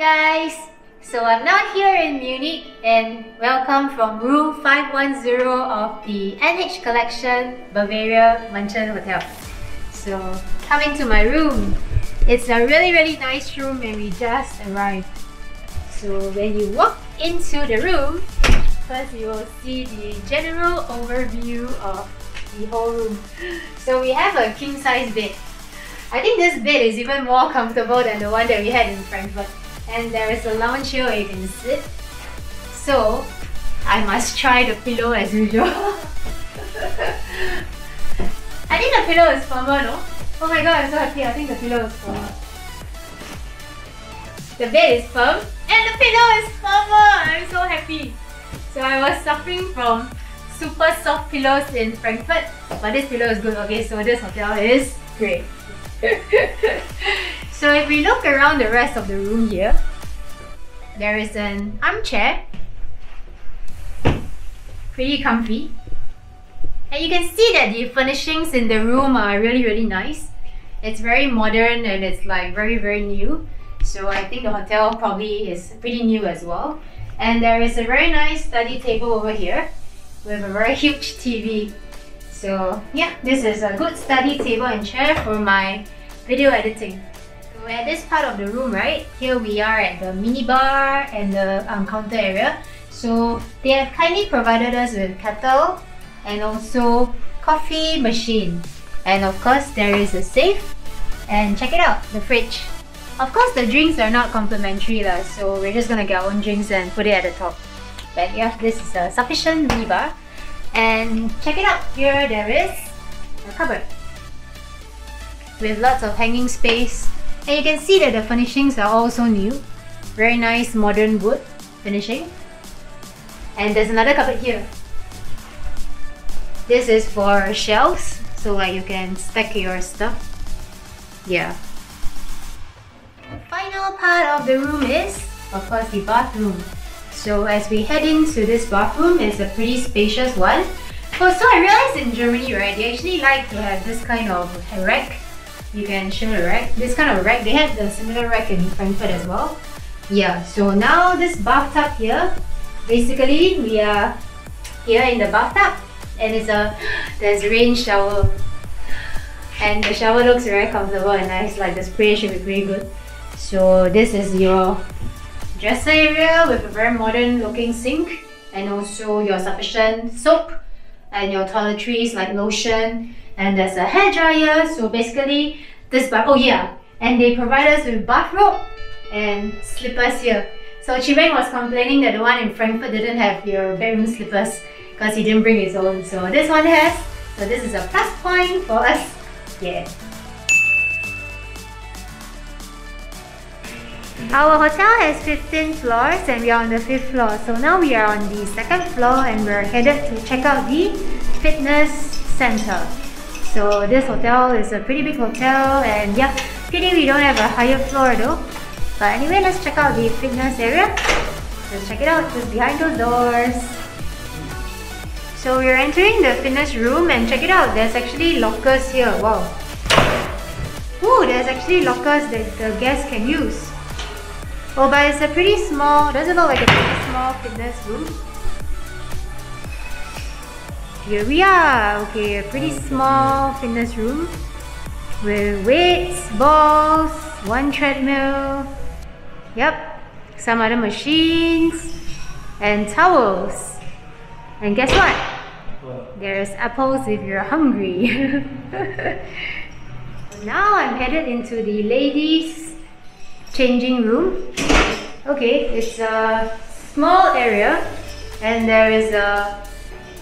Hi guys! So I'm now here in Munich and welcome from room 510 of the NH Collection Bavaria München Hotel. So coming to my room. It's a really nice room and we just arrived. So when you walk into the room, first you will see the general overview of the whole room. So we have a king size bed. I think this bed is even more comfortable than the one that we had in Frankfurt. And there is a lounge here where you can sit. So, I must try the pillow as usual. I think the pillow is firmer, no? Oh my god, I'm so happy. I think the pillow is firmer. The bed is firm and the pillow is firmer. I'm so happy. So I was suffering from super soft pillows in Frankfurt, but this pillow is good. Okay, so this hotel is great. So if we look around the rest of the room here, there is an armchair, pretty comfy, and you can see that the furnishings in the room are really nice. It's very modern and it's like very new, so I think the hotel probably is pretty new as well. And there is a very nice study table over here with a very huge TV. So yeah, this is a good study table and chair for my video editing. So at this part of the room, right, here we are at the minibar and the counter area. So they have kindly provided us with kettle and also coffee machine. And of course there is a safe, and check it out, the fridge. Of course the drinks are not complimentary lah, so we're just gonna get our own drinks and put it at the top. But yeah, this is a sufficient minibar. And check it out, here there is a cupboard with lots of hanging space, and you can see that the furnishings are also new, very nice modern wood finishing. And there's another cupboard here. This is for shelves, so like you can stack your stuff. Yeah. The final part of the room is, of course, the bathroom. So as we head into this bathroom, it's a pretty spacious one. Oh, so I realized in Germany, right, they actually like to have this kind of rack. You can show the rack. This kind of rack, they had the similar rack in Frankfurt as well. Yeah, so now this bathtub here, basically we are here in the bathtub, and there's rain shower. And the shower looks very comfortable and nice, like the spray should be pretty good. So this is your dresser area with a very modern looking sink, and also your sufficient soap and your toiletries like lotion, and there's a hairdryer. So basically this bath, oh yeah, and they provide us with bathrobe and slippers here. So Chimeng was complaining that the one in Frankfurt didn't have your bedroom slippers because he didn't bring his own, so this one has, so this is a plus point for us. Yeah. Our hotel has 15 floors and we are on the 5th floor. So now we are on the 2nd floor and we're headed to check out the fitness center. So this hotel is a pretty big hotel, and yeah, pity we don't have a higher floor though. But anyway, let's check out the fitness area. Let's check it out, just behind those doors. So we're entering the fitness room and check it out, there's actually lockers here, wow. Ooh, there's actually lockers that the guests can use. Oh, but it's a pretty small, doesn't look like a pretty small fitness room. Here we are, okay, a pretty small fitness room with weights, balls, one treadmill, yep, some other machines, and towels. And guess what? There's apples if you're hungry. Now I'm headed into the ladies' changing room. Okay, it's a small area and there is a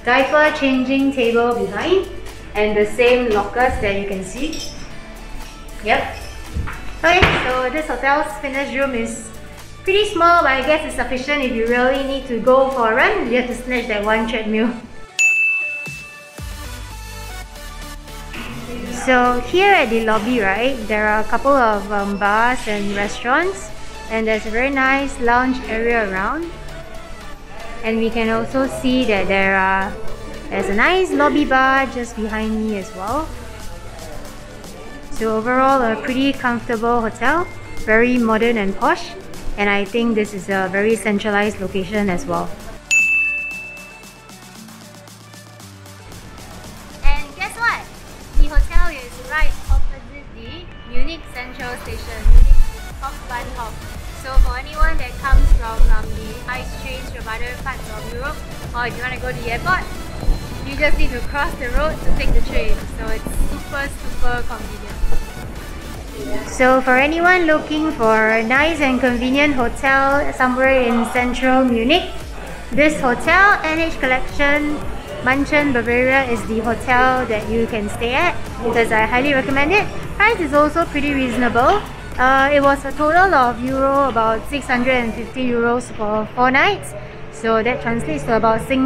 diaper changing table behind, and the same lockers that you can see. Yep. Okay, so this hotel's fitness room is pretty small, but I guess it's sufficient if you really need to go for a run. You have to snatch that one treadmill. So here at the lobby, right, there are a couple of bars and restaurants, and there's a very nice lounge area around. And we can also see that there's a nice lobby bar just behind me as well. So overall, a pretty comfortable hotel, very modern and posh. and I think this is a very centralized location as well. And guess what? The hotel is right opposite the Munich Central Station, Munich Hauptbahnhof. So for anyone that comes from the ICE trains from other parts of Europe, or if you want to go to the airport, you just need to cross the road to take the train, so it's super convenient. So for anyone looking for a nice and convenient hotel somewhere in central Munich, this hotel, NH Collection München Bavaria, is the hotel that you can stay at, because I highly recommend it. Price is also pretty reasonable. It was a total of about 650 euros for 4 nights, so that translates to about $9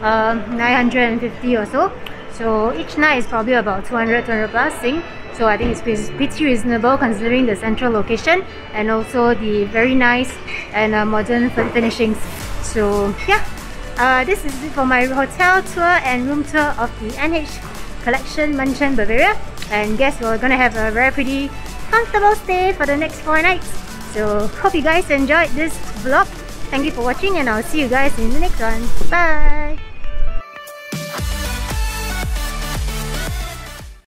950 or so. So each night is probably about 200 plus Sing. So I think it's pretty reasonable considering the central location and also the very nice and modern furnishings. So yeah, this is it for my hotel tour and room tour of the NH Collection München Bavaria. And guess we're gonna have a very pretty comfortable stay for the next 4 nights. So hope you guys enjoyed this vlog. Thank you for watching, and I'll see you guys in the next one. Bye!